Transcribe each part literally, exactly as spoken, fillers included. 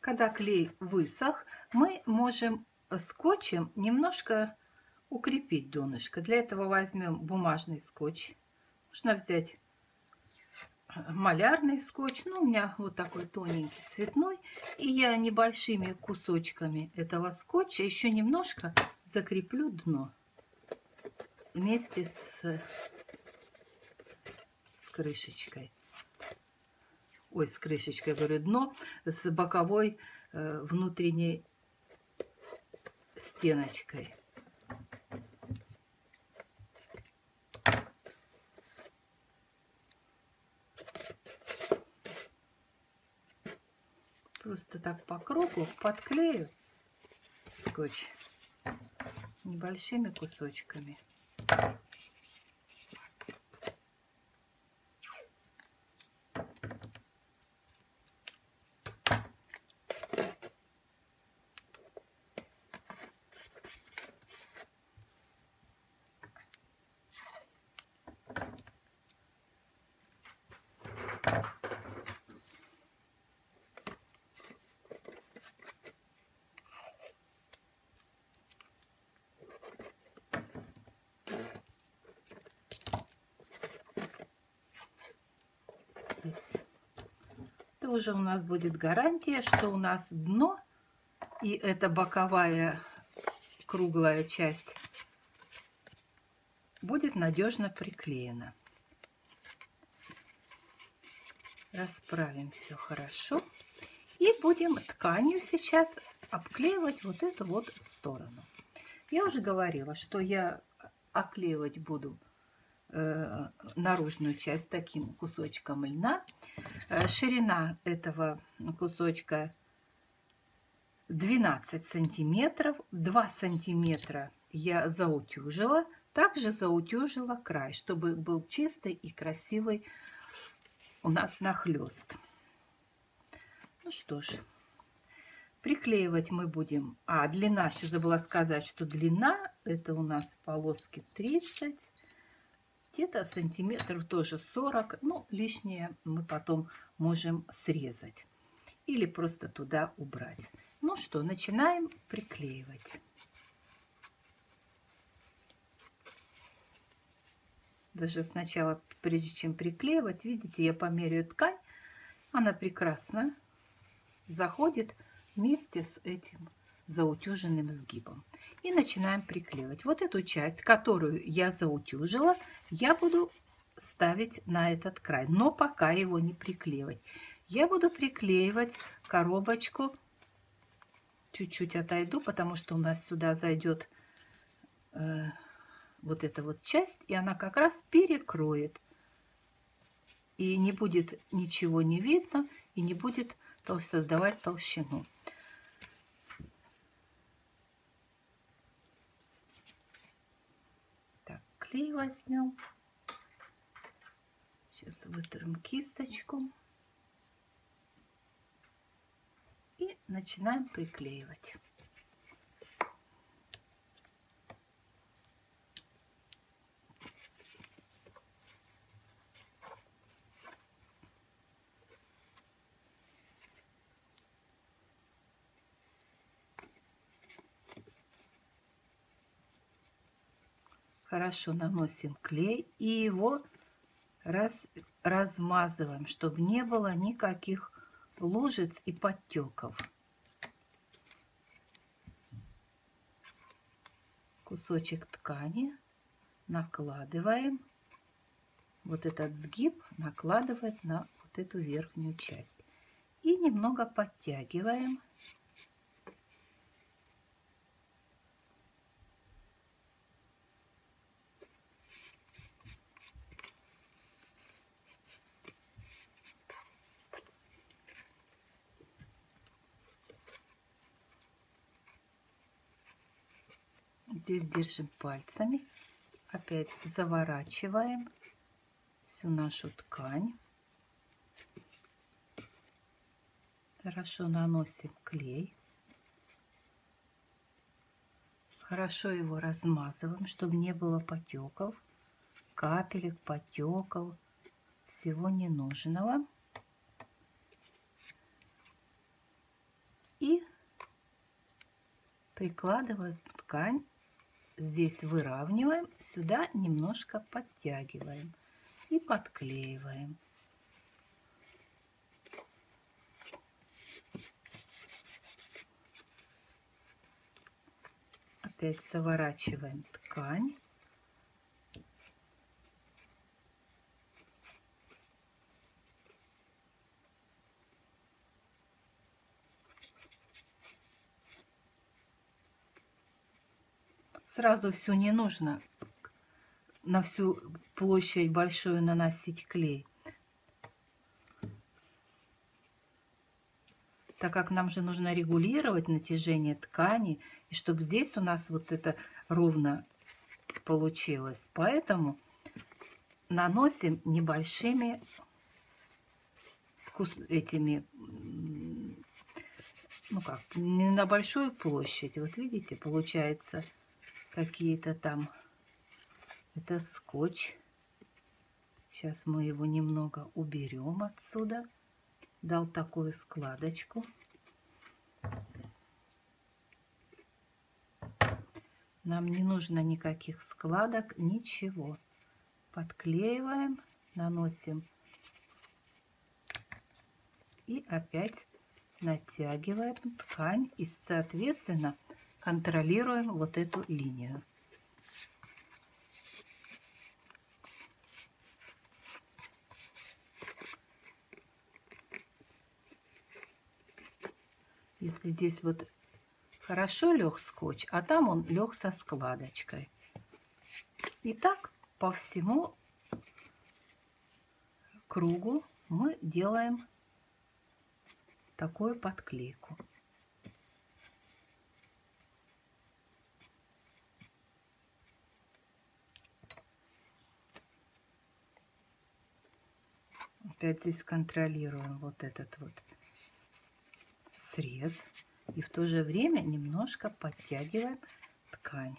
Когда клей высох, мы можем скотчем немножко укрепить донышко. Для этого возьмем бумажный скотч. Можно взять малярный скотч. Ну, у меня вот такой тоненький цветной. И я небольшими кусочками этого скотча еще немножко закреплю дно вместе с, с крышечкой. Ой, с крышечкой, говорю, дно, с боковой э, внутренней стеночкой. Просто так по кругу подклею скотч небольшими кусочками. Уже у нас будет гарантия, что у нас дно и эта боковая круглая часть будет надежно приклеена. Расправим все хорошо и будем тканью сейчас обклеивать вот эту вот сторону. Я уже говорила, что я оклеивать буду наружную часть таким кусочком льна. Ширина этого кусочка двенадцать сантиметров. два сантиметра я заутюжила. Также заутюжила край, чтобы был чистый и красивый у нас нахлёст. Ну что ж, приклеивать мы будем. А, длина, еще забыла сказать, что длина это у нас полоски тридцать. Где-то сантиметров тоже сорок, ну, лишнее мы потом можем срезать или просто туда убрать. Ну что, начинаем приклеивать. Даже сначала, прежде чем приклеивать, видите, я померяю ткань. Она прекрасно заходит вместе с этим заутюженным сгибом. И начинаем приклеивать. Вот эту часть, которую я заутюжила, я буду ставить на этот край, но пока его не приклеивать. Я буду приклеивать коробочку. Чуть-чуть отойду, потому что у нас сюда зайдет э, вот эта вот часть, и она как раз перекроет. И не будет ничего не видно, и не будет тол- создавать толщину. Клей возьмем. Сейчас вытрем кисточку. И начинаем приклеивать. Хорошо наносим клей и его раз, размазываем, чтобы не было никаких лужиц и подтеков. Кусочек ткани накладываем. Вот этот сгиб накладывает на вот эту верхнюю часть. И немного подтягиваем. Здесь держим пальцами, опять заворачиваем всю нашу ткань. Хорошо наносим клей. Хорошо его размазываем, чтобы не было потеков, капелек, потеков, всего ненужного. и прикладываем ткань. Здесь выравниваем, сюда немножко подтягиваем и подклеиваем. Опять заворачиваем ткань. Сразу все не нужно на всю площадь большую наносить клей, так как нам же нужно регулировать натяжение ткани, и чтобы здесь у нас вот это ровно получилось. Поэтому наносим небольшими этими, ну как, не на большую площадь. Вот видите, получается какие-то там, это скотч, сейчас мы его немного уберем отсюда, дал такую складочку. Нам не нужно никаких складок, ничего. Подклеиваем, наносим и опять натягиваем ткань и, соответственно, контролируем вот эту линию. Если здесь вот хорошо лег скотч, а там он лег со складочкой. И так по всему кругу мы делаем такую подклейку. Опять здесь контролируем вот этот вот срез и в то же время немножко подтягиваем ткань.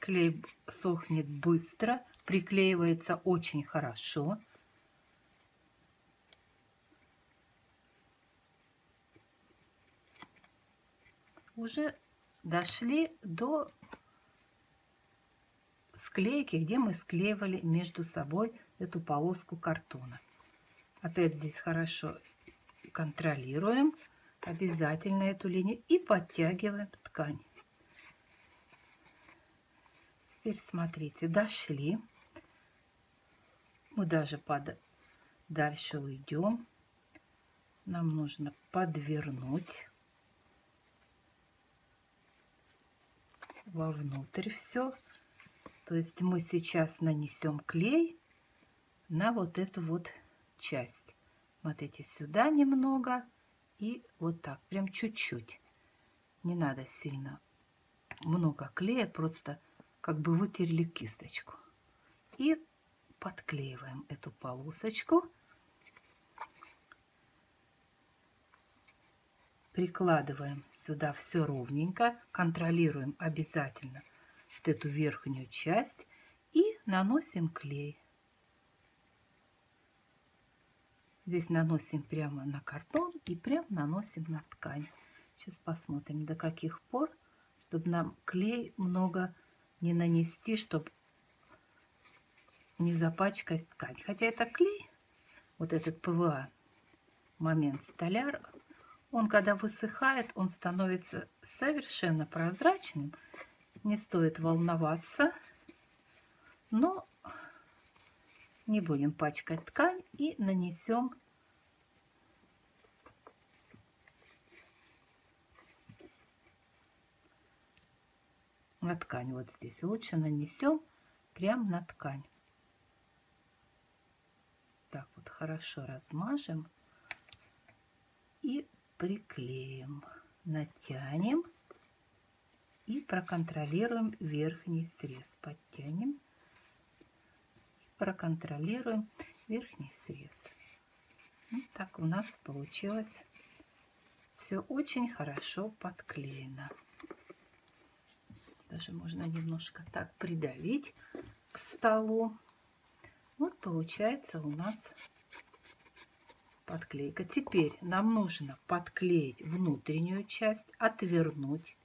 Клей сохнет быстро, приклеивается очень хорошо. Уже дошли до склейки, где мы склеивали между собой эту полоску картона. Опять здесь хорошо контролируем обязательно эту линию и подтягиваем ткань. Теперь смотрите, дошли, мы даже под... дальше уйдем, нам нужно подвернуть вовнутрь все, то есть мы сейчас нанесем клей на вот эту вот часть. Смотрите, сюда немного и вот так, прям чуть-чуть, не надо сильно много клея, просто как бы вытерли кисточку и подклеиваем эту полосочку, прикладываем сюда все ровненько, контролируем обязательно вот эту верхнюю часть и наносим клей. Здесь наносим прямо на картон и прям наносим на ткань. Сейчас посмотрим, до каких пор, чтобы нам клей много не нанести, чтобы не запачкать ткань. Хотя это клей, вот этот ПВА, момент столяр, он когда высыхает, он становится совершенно прозрачным. Не стоит волноваться, но не будем пачкать ткань и нанесем на ткань. Вот здесь лучше нанесем прям на ткань. так вот хорошо размажем и приклеим, натянем и проконтролируем верхний срез, подтянем, проконтролируем верхний срез. Вот так у нас получилось все очень хорошо подклеено. Даже можно немножко так придавить к столу. Вот получается у нас подклейка. Теперь нам нужно подклеить внутреннюю часть, отвернуть.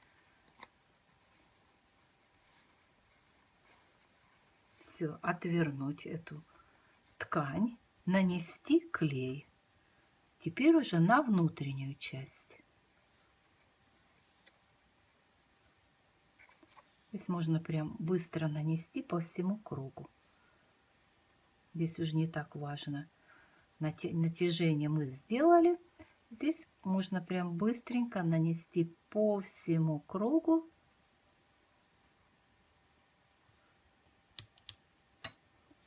Все, отвернуть эту ткань, нанести клей. Теперь уже на внутреннюю часть. Здесь можно прям быстро нанести по всему кругу. Здесь уже не так важно. Натяжение мы сделали. Здесь можно прям быстренько нанести по всему кругу.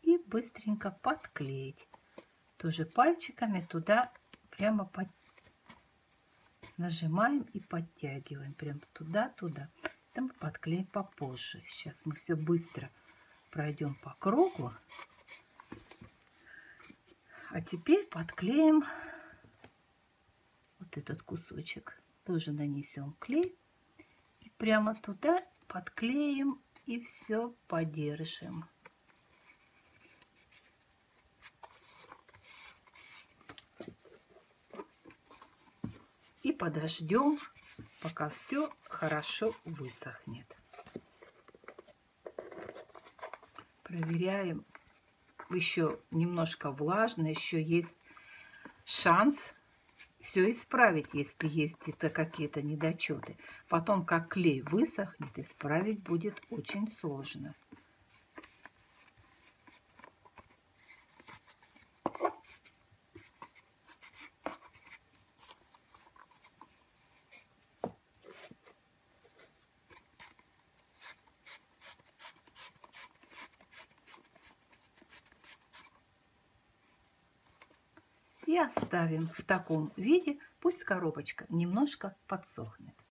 И быстренько подклеить. Тоже пальчиками туда прямо под... нажимаем и подтягиваем. Прям туда-туда. Это мы подклеим попозже. Сейчас мы все быстро пройдем по кругу. А теперь подклеим вот этот кусочек. Тоже нанесем клей. И прямо туда подклеим и все подержим. И подождем, пока все хорошо высохнет. Проверяем. Еще немножко влажно, еще есть шанс все исправить, если есть это какие-то недочеты. Потом, как клей высохнет, исправить будет очень сложно. И оставим в таком виде, пусть коробочка немножко подсохнет.